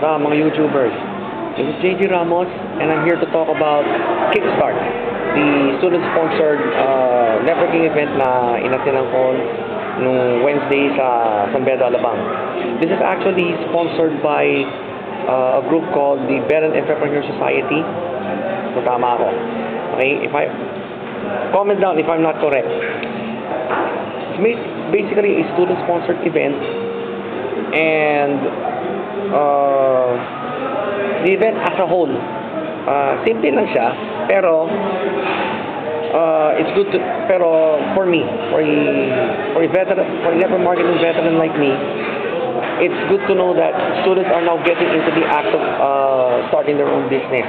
sa mga YouTubers. This is JG Ramos, and I'm here to talk about Kickstart, the student-sponsored networking event na inatinan ko nung Wednesday sa San Beda, Alabang. This is actually sponsored by a group called the Bedan Entrepreneur Society. So, tama ako. Okay, if I comment down if I'm not correct. It's basically a student-sponsored event, and the event as a whole, simple lang siya, pero it's good to, pero for me, for a network marketing veteran like me, it's good to know that students are now getting into the act of starting their own business.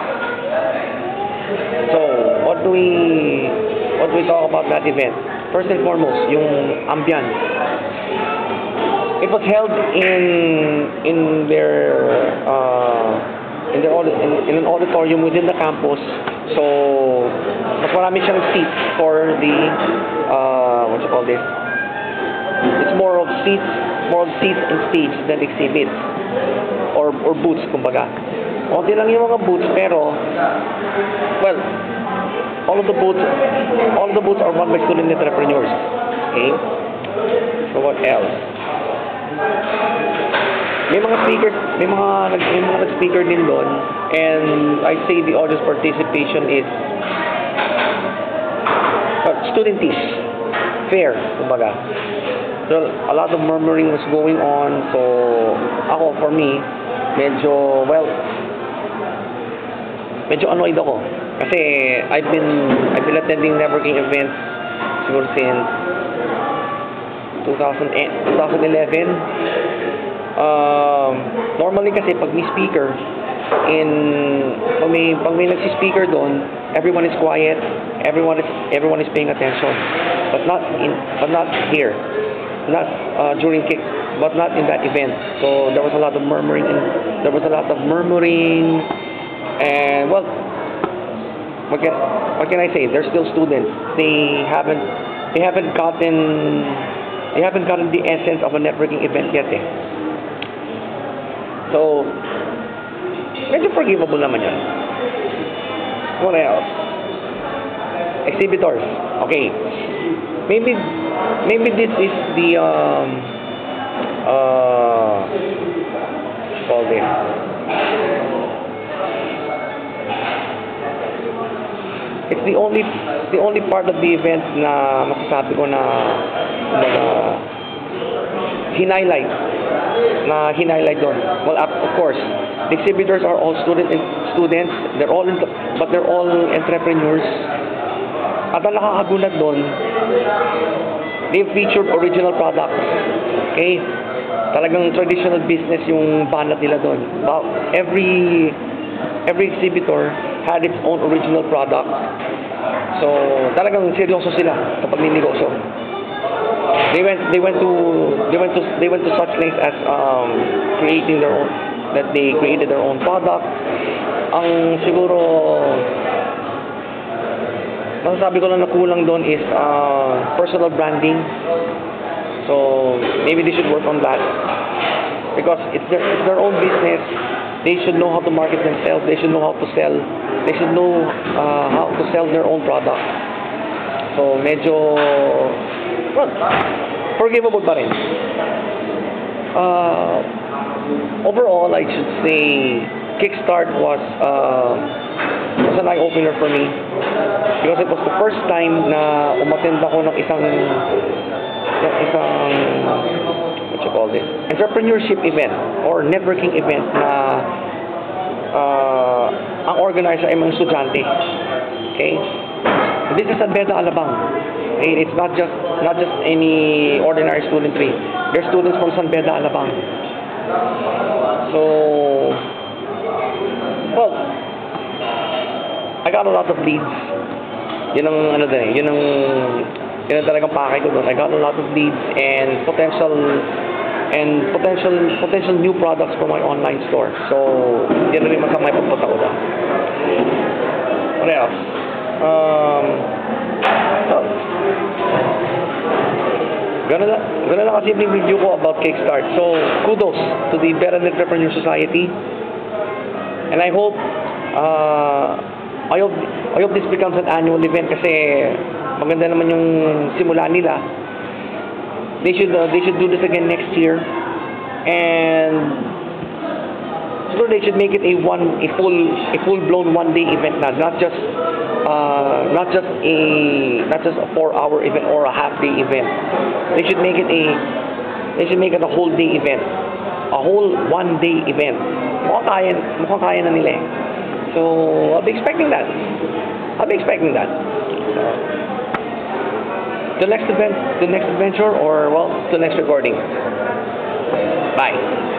So what do we talk about that event? First and foremost, yung ambiance. It was held in an auditorium within the campus, so mas marami siyang seats for the what you call this? It's more of seats and stage than exhibits or booths, kumbaga. Konti lang yung mga booths, pero well, all of the booths are run by student entrepreneurs. Okay, so what else? May mga speaker din doon, and I'd say the audience participation is studentish, fair, kumbaga. So, a lot of murmuring was going on, so ako, for me, medyo annoyed ako. Kasi I've been attending networking events siguro since 2011. Normally kasi pag may speaker, pag may nagsi-speaker doon, everyone is quiet, everyone is paying attention, but not in that event. So there was a lot of murmuring, and well, what can I say? They're still students. They haven't gotten the essence of a networking event yet eh. So, medyo forgivable naman yun. What else? Exhibitors. Okay. Maybe this is the call this. It's the only part of the event na masasabi ko na hinighlight doon. Well, of course, the exhibitors are all students. They're all entrepreneurs. At ang nakakagulat doon, they featured original products. Okay? Talagang traditional business yung banat nila doon. Every exhibitor had its own original product. So, talagang seryoso sila kapag ninegosyo. They went to such lengths as created their own product. Ang siguro masasabi ko lang na kulang doon is personal branding. So maybe they should work on that, because it's their own business. They should know how to market themselves. They should know how to sell. They should know how to sell their own product. So well, forgivable pa rin. Overall, I should say Kickstart was an eye-opener for me, because it was the first time na umattend ako ng isang what you call this? Entrepreneurship event or networking event na ang organizer ay mga estudyante. Okay? This is San Beda, Alabang. And it's not just any ordinary studentry. They're students from San Beda, Alabang. So, well, I got a lot of leads. Yun ang talagang pakay ko doon. I got a lot of leads and potential new products for my online store. So, yun rin masamay pagpunta ko doon. What else? Ganun lang kasimpleng video ko about Kickstart. So, kudos to the Bedan Entrepreneur Society. And I hope this becomes an annual event kasi maganda naman yung simula nila. They should do this again next year, and so they should make it a full blown one-day event, not just a 4-hour event or a half-day event. They should make it a whole day event, a whole one-day event. Mukhang kaya na nila eh. So I'll be expecting that. The next event, the next adventure, or well, the next recording. Bye.